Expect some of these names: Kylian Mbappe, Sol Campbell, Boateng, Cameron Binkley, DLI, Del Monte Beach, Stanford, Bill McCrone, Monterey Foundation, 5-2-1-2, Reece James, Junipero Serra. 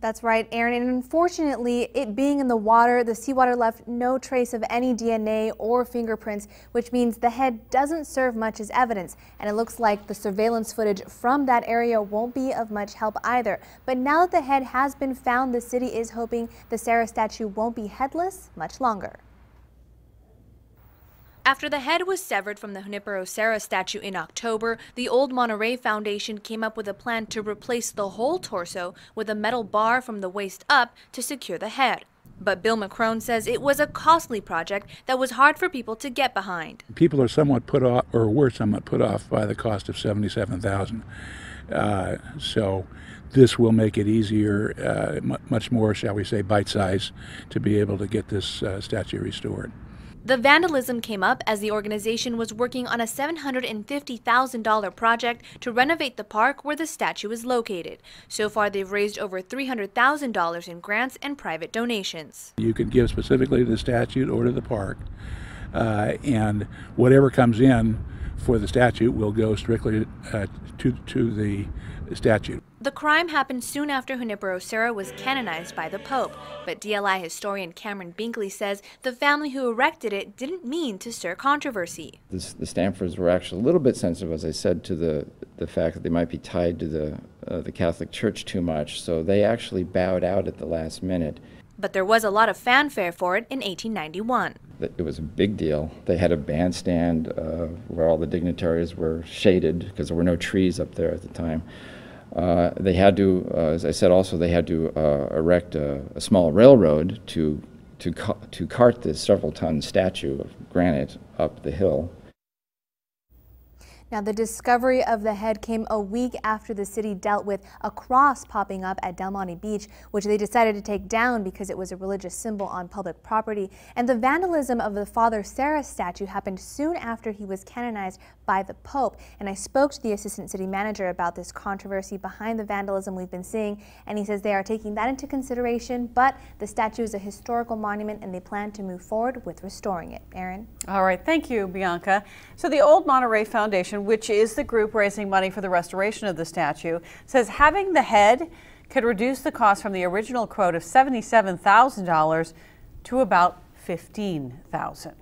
That's right, Aaron, and unfortunately, it being in the water, the seawater left no trace of any DNA or fingerprints, which means the head doesn't serve much as evidence, and it looks like the surveillance footage from that area won't be of much help either. But now that the head has been found, the city is hoping the Serra statue won't be headless much longer. After the head was severed from the Junipero Serra statue in October, the old Monterey Foundation came up with a plan to replace the whole torso with a metal bar from the waist up to secure the head. But Bill McCrone says it was a costly project that was hard for people to get behind. People are somewhat put off, or were somewhat put off, by the cost of $77,000. So this will make it easier, much more, shall we say, bite-sized, to be able to get this statue restored. The vandalism came up as the organization was working on a $750,000 project to renovate the park where the statue is located. So far, they've raised over $300,000 in grants and private donations. You could give specifically to the statue or to the park, and whatever comes in for the statue will go strictly to the statue. The crime happened soon after Junipero Serra was canonized by the Pope, but DLI historian Cameron Binkley says the family who erected it didn't mean to stir controversy. The Stanfords were actually a little bit sensitive, as I said, to the fact that they might be tied to the Catholic Church too much, so they actually bowed out at the last minute. But there was a lot of fanfare for it in 1891. It was a big deal. They had a bandstand where all the dignitaries were shaded because there were no trees up there at the time. They had to, as I said also, they had to erect a small railroad to cart this several-ton statue of granite up the hill. Now, the discovery of the head came a week after the city dealt with a cross popping up at Del Monte Beach, which they decided to take down because it was a religious symbol on public property. And the vandalism of the Father Serra statue happened soon after he was canonized by the Pope. And I spoke to the assistant city manager about this controversy behind the vandalism we've been seeing, and he says they are taking that into consideration, but the statue is a historical monument and they plan to move forward with restoring it. Erin? All right, thank you, Bianca. So the old Monterey Foundation, which is the group raising money for the restoration of the statue, says having the head could reduce the cost from the original quote of $77,000 to about $15,000.